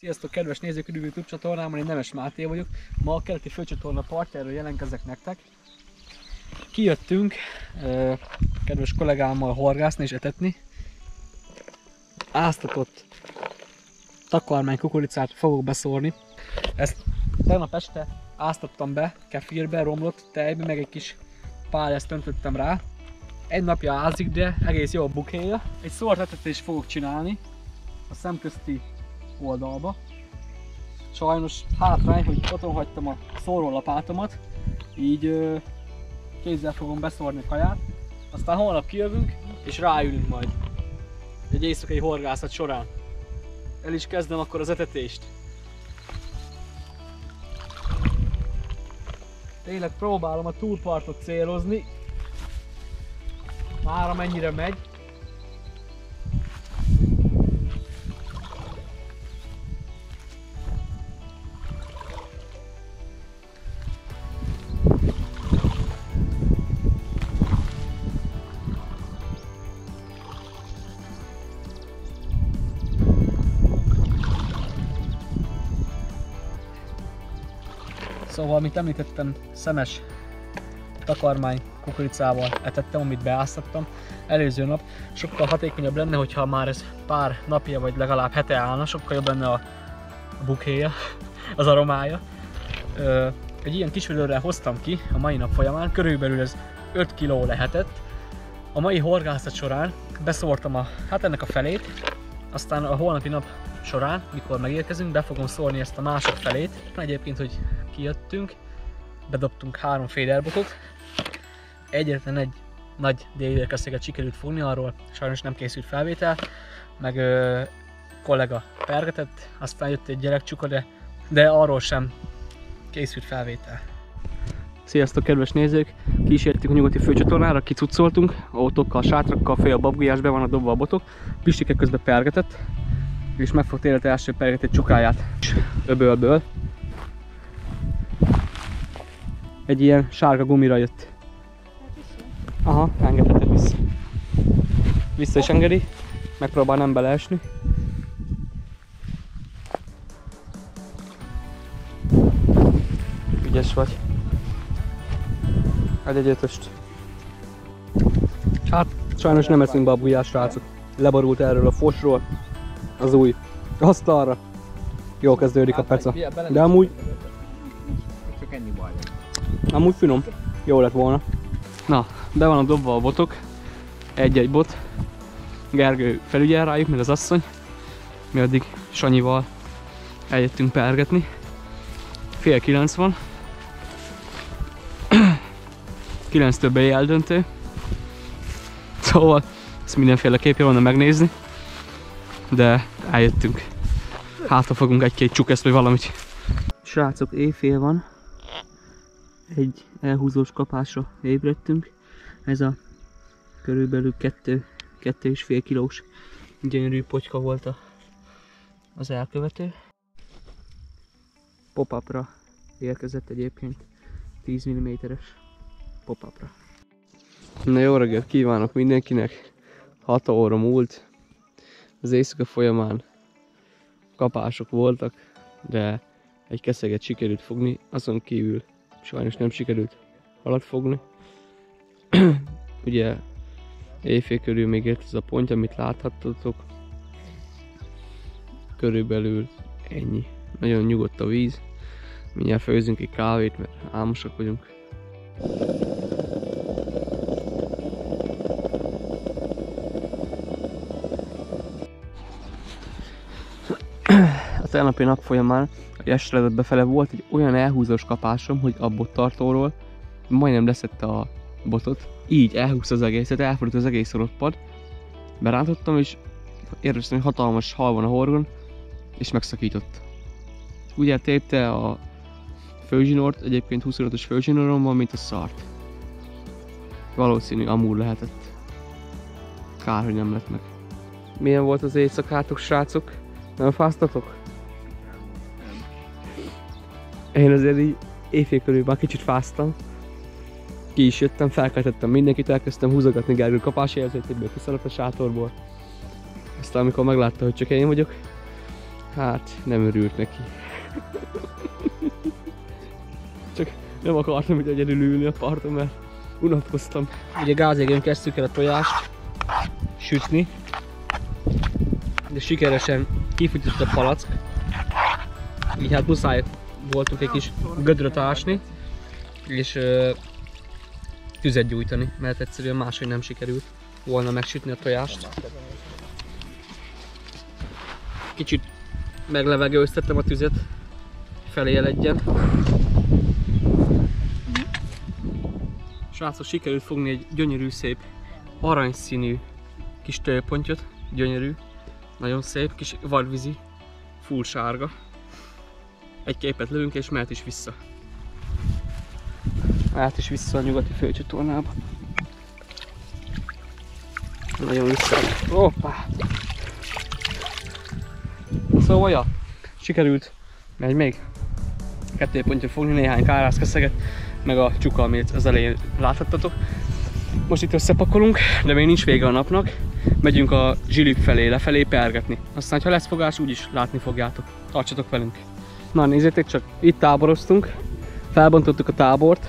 Sziasztok, kedves nézők, üdvözlök YouTube csatornámon, én Nemes Máté vagyok. Ma a keleti főcsatorna partjáról jelentkezek nektek. Kijöttünk kedves kollégámmal horgászni és etetni. Áztatott takarmány kukoricát fogok beszórni. Ezt tegnap este áztattam be kefirbe, romlott tejbe, meg egy kis párját öntöttem rá. Egy napja ázik, de egész jó a bukéja. Egy szórt etetést fogok csinálni a szemközti oldalba. Sajnos hátrány, hogy otthon hagytam a szórólapátomat, így kézzel fogom beszórni a kaját, aztán holnap kijövünk és ráülünk majd egy éjszakai horgászat során. El is kezdem akkor az etetést. Tényleg próbálom a túlpartot célozni, már amennyire megy. Szóval, amit említettem, szemes takarmány kukoricával etettem, amit beáztattam előző nap. Sokkal hatékonyabb lenne, hogyha már ez pár napja vagy legalább hete állna, sokkal jobb lenne a bukéja, az aromája. Egy ilyen kis vödörrel hoztam ki a mai nap folyamán, körülbelül ez 5 kg lehetett. A mai horgászat során beszórtam ennek a felét, aztán a holnapi nap során, mikor megérkezünk, be fogom szórni ezt a másik felét. Egyébként, hogy kijöttünk, bedobtunk 3 féderbotot, egyetlen egy nagy délvérkeszeget sikerült fogni, arról sajnos nem készült felvétel, meg kollega pergetett, aztán jött egy gyerekcsuka, de arról sem készült felvétel. Sziasztok, kedves nézők! Kísértünk a nyugati főcsatornára, kicucoltunk, autókkal, sátrakkal, fő a babgulyás, be van a dobva a botok, Pistike közben pergetett, és megfogott élete első pergetett csukáját öbölből. Egy ilyen sárga gumira jött. Aha, engedheted vissza. Vissza is engedi, megpróbál nem beleesni. Ügyes vagy. Egy ötöst. Hát, sajnos nem eszünk be a bujás, srácok. Leborult erről a fosról. Az új asztalra. Jól kezdődik a peca. De amúgy... Csak ennyi baj. Amúgy finom, jó lett volna. Na, be van dobva a botok, egy-egy bot. Gergő felügyel rájuk, mert az asszony. Mi addig Sanyival eljöttünk pergetni. Fél 9 van. 9 többé eldöntő. Szóval ezt mindenféleképp jól van megnézni. De eljöttünk. Hátra fogunk egy-két csukeszt vagy valamit. Srácok, éjfél van. Egy elhúzós kapásra ébredtünk. Ez a körülbelül 2,5 kilós gyönyörű potyka volt az elkövető. Pop-upra érkezett egyébként, 10 mm-es pop-upra. Na, jó reggelt kívánok mindenkinek! 6 óra múlt. Az éjszaka folyamán kapások voltak, de egy keszeget sikerült fogni, azon kívül sajnos nem sikerült halat fogni. Ugye éjfél körül még ért ez a ponty, amit láthattatok. Körülbelül ennyi. Nagyon nyugodt a víz. Mindjárt főzünk egy kávét, mert álmosak vagyunk. A tegnapi nap folyamán, hogy este befele volt egy olyan elhúzós kapásom, hogy a bottartóról majdnem leszette a botot. Így elhúzta az egészet, elfordult az egész orottpad. Berántottam, és éreztem, hogy hatalmas hal van a horgon, és megszakított. Úgy eltépte a főzsinort, egyébként 25-ös főzsinorom van, mint a szart. Valószínű amúr lehetett. Kár, hogy nem lett meg. Milyen volt az éjszakátok, srácok? Nem fáztatok? Én azért így éjfél körül már kicsit fáztam. Ki is jöttem, felkeltettem mindenkit, elkezdtem húzogatni Gergő kapásért, hogy kiszaladt a sátorból. Aztán amikor meglátta, hogy csak én vagyok, Hát, nem örült neki. Csak nem akartam, hogy egyedül ülni a parton, mert unatkoztam. Ugye gázégén kezdtük el a tojást sütni, de sikeresen kifütyült a palack, így hát muszáj voltunk egy kis gödröt ásni, és tüzet gyújtani, mert egyszerűen máshogy nem sikerült volna megsütni a tojást. Kicsit meglevegőztettem a tüzet, feléledjen. Srácok, sikerült fogni egy gyönyörű, szép, aranyszínű kis tölpontyot, gyönyörű, nagyon szép, kis vadvízi, full sárga. Egy képet lövünk és mehet is vissza. Mehet is vissza a nyugati főcsatornába. Nagyon vissza. Hoppá! Szóval ja, sikerült, megy még kettőpontja fogni, néhány kárászkeszeget, meg a csuka, amit az elején láthattatok. Most itt összepakolunk, de még nincs vége a napnak. Megyünk a zsilip felé, lefelé pergetni. Aztán, ha lesz fogás, úgyis látni fogjátok. Tartsatok velünk! Na nézzétek csak, itt táboroztunk, felbontottuk a tábort,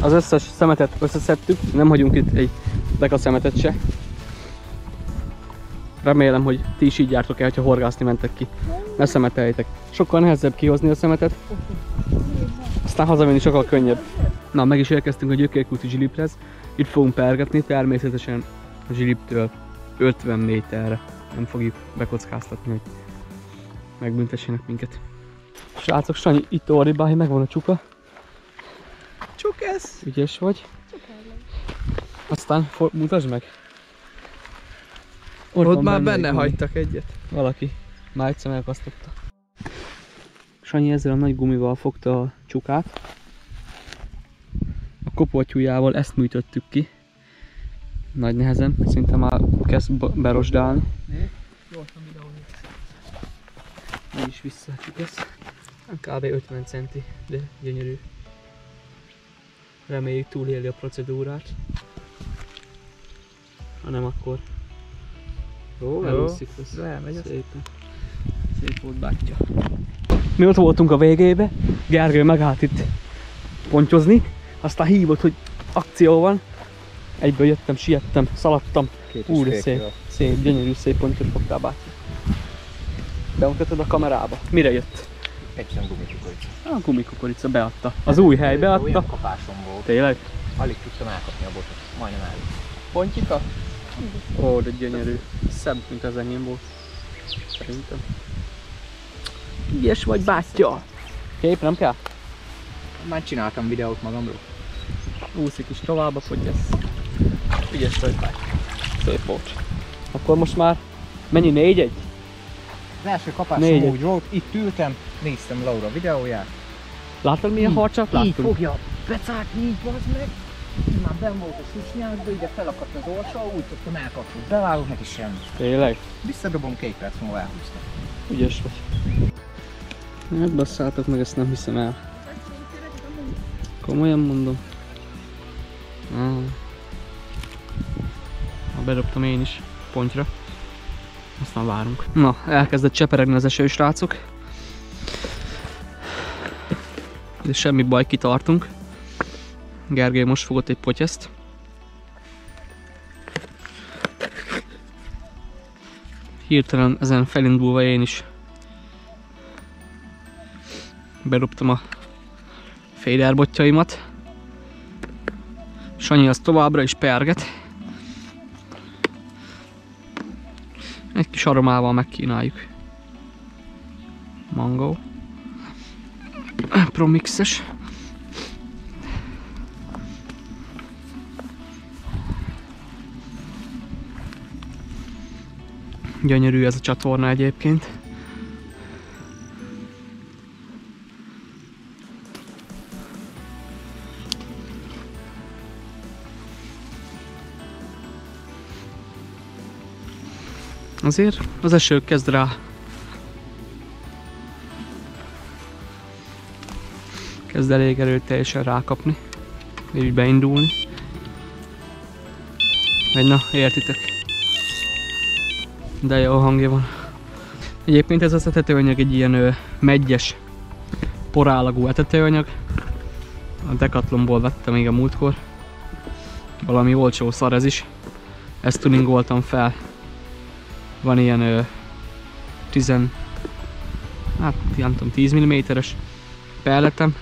az összes szemetet összeszedtük, nem hagyunk itt egy deka szemetet se. Remélem, hogy ti is így jártok el, ha horgászni mentek ki. Ne szemeteljétek. Sokkal nehezebb kihozni a szemetet, aztán hazamenni sokkal könnyebb. Na, meg is érkeztünk a Gyökérkúti zsiliphez, itt fogunk pergetni, természetesen a zsiliptől 50 méterre. Nem fogjuk bekockáztatni, hogy megbüntessenek minket. Srácok, Sanyi itt orribálja, megvan a csuka. Csukesz! Ügyes vagy. Aztán mutasd meg. Ott már benne hagytak egyet. Valaki már egyszer elkasztotta. Sanyi ezzel a nagy gumival fogta a csukát. A kopoltyújával ezt műtöttük ki. Nagy nehezen, szinte már kezd berosdálni. Így is visszaadjuk ezt. Kb. 50 centi, de gyönyörű. Reméljük túléli a procedúrát. Ha nem, akkor jó, elúszik össze. Szépen. Szép volt, bátyja. Mi ott voltunk a végébe, Gergő megállt itt pontyozni, aztán hívott, hogy akció van. Egyből jöttem, siettem, szaladtam. Úr, szép, szép, gyönyörű, szép pontot fogtál, bátyja. Bemutatod a kamerába. Mire jött? Egyszerűen gumikukorica. A gumikukorica beadta. Az új hely beadta. Olyan kapásom volt. Tényleg? Alig tudtam elkapni a botot. Majdnem elég. Pontyika? Ó, de gyönyörű. Szebb, mint az enyém volt. Szerintem. Ügyes vagy, bátyja! Kép nem kell? Már csináltam videót magamról. Úszik is tovább, fogyesz. Ügyes vagy, bátyja. Szép volt. Akkor most már mennyi? 4-1? Az első kapásom úgy volt, itt ültem, néztem Laura videóját. Láttad milyen harcsát láttunk? Így fogja becárt, így bazd meg. Már benn volt a susnyákba, ide felakadt az orsó, úgy tudtam elkapni. Bevágok neki semmi. Tényleg? Visszadobom, 2 perc múlva elhúztam. Ügyes vagy. Hát basszátok meg, ezt nem hiszem el. Komolyan mondom. Bedobtam én is pontyra. Aztán várunk. Na, elkezdett cseperegni az eső, srácok. De semmi baj, kitartunk. Gergely most fogott egy potyeszt. Hirtelen ezen felindulva én is berobtam a féderbotjaimat. Sanyi az továbbra is perget. Egy kis aromával megkínáljuk. Mangó. Promixes. Gyönyörű ez a csatorna egyébként. Azért az eső kezd rá. Kezd elég erőteljesen rákapni. Így beindulni. Vagy na, értitek. De jó hangja van. Egyébként ez az etetőanyag egy ilyen meggyes porálagú etetőanyag. A Decathlonból vettem még a múltkor. Valami olcsó szar ez is. Ezt tuningoltam fel. Van ilyen 10 mm-es pelletem.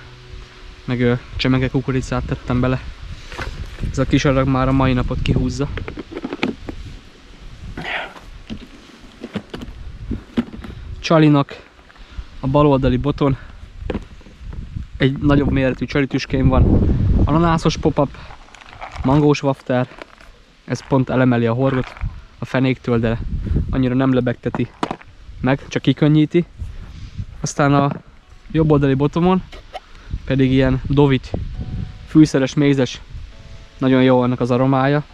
Meg csemege kukoricát tettem bele. Ez a kis adag már a mai napot kihúzza. Csalinak a baloldali boton egy nagyobb méretű csalitüském van. Ananászos pop-up, mangós wafter. Ez pont elemeli a horgot a fenéktől, de annyira nem lebegteti meg, csak kikönnyíti. Aztán a jobb oldali botomon pedig ilyen dovit, fűszeres, mézes, nagyon jó ennek az aromája.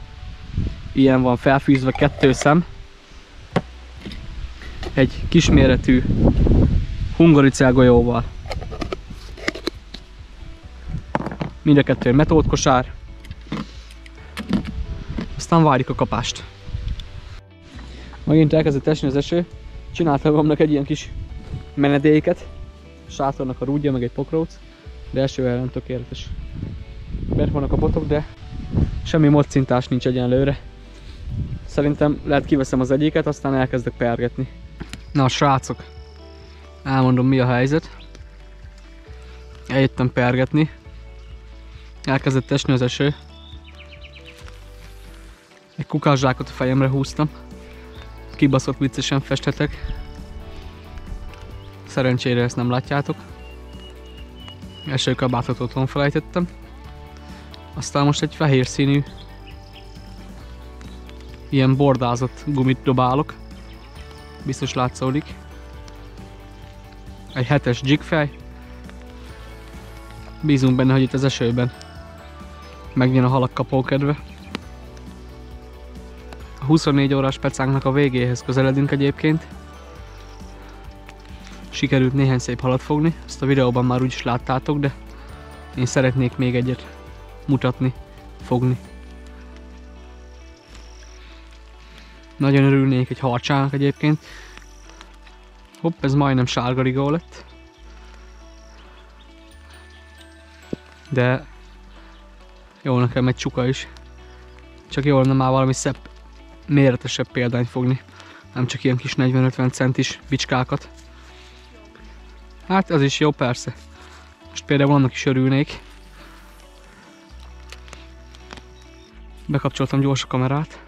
Ilyen van felfűzve 2 szem. Egy kisméretű hungaricál golyóval. Mind a 2 metódkosár. Aztán várjuk a kapást. Megint elkezdett esni az eső. Csináltam magamnak egy ilyen kis menedéket. A sátornak a rúdja, meg egy pokróc. De eső ellen tökéletes. Bent vannak a botok, de semmi moccintás nincs egyenlőre. Szerintem lehet kiveszem az egyiket, aztán elkezdek pergetni. Na srácok, elmondom, mi a helyzet. Eljöttem pergetni. Elkezdett esni az eső. Egy kukászsákot a fejemre húztam. Kibaszott viccesen festetek. Szerencsére ezt nem látjátok. Esőkabátot otthon felejtettem. Aztán most egy fehér színű ilyen bordázott gumit dobálok. Biztos látszódik. Egy 7-es jigfej. Bízunk benne, hogy itt az esőben megjön a halak kapókedve. A 24 órás pecánknak a végéhez közeledünk egyébként. Sikerült néhány szép halat fogni. Ezt a videóban már úgyis láttátok, de én szeretnék még egyet mutatni, fogni. Nagyon örülnék egy harcsának egyébként. Hopp, ez majdnem sárgarigó lett. De jó, nekem egy csuka is. Csak jól lenne már valami szebb, méretesebb példányt fogni. Nem csak ilyen kis 40-50 centis bicskákat. Hát az is jó, persze. Most például annak is örülnék. Bekapcsoltam gyors a kamerát,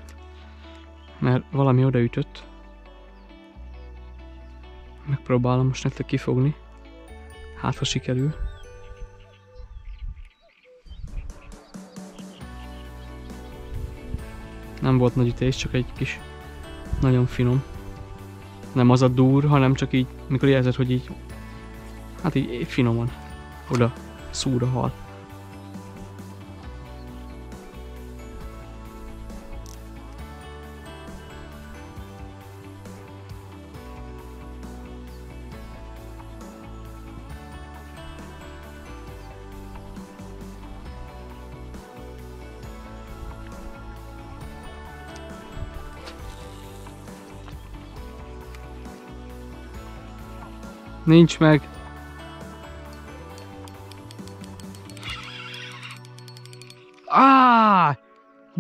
mert valami odaütött. Megpróbálom most nektek kifogni. Hát, ha sikerül. Nem volt nagy ütés, csak egy kis, nagyon finom. Nem az a dur, hanem csak így, mikor érzed, hogy így, hát így finoman oda szúr a hal. Nincs meg. Á,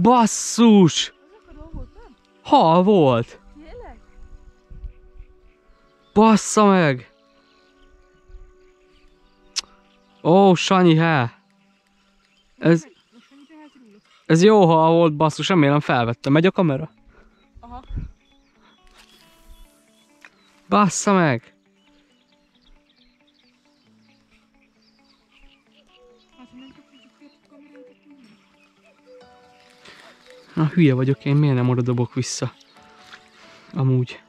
basszus! Hal volt! Bassza meg! Ó, Sanyi, há! Ez jó hal volt, basszus, remélem felvettem. Megy a kamera? Aha. Bassza meg! Na, hülye vagyok én, miért nem oda dobok vissza? Amúgy.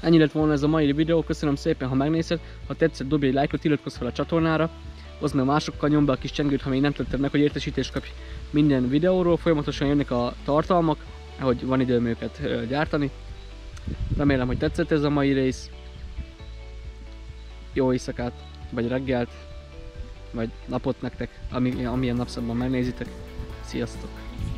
Ennyi lett volna ez a mai videó, köszönöm szépen, ha megnézted, ha tetszett, dobj egy lájkot, iratkozz fel a csatornára, oszd meg másokkal, nyomd be a kis csengőt, ha még nem tetted meg, hogy értesítést kapj minden videóról. Folyamatosan jönnek a tartalmak, hogy van időm őket gyártani. Remélem, hogy tetszett ez a mai rész. Jó éjszakát, vagy reggelt, vagy napot nektek, amilyen napszabban megnézitek. Sziasztok!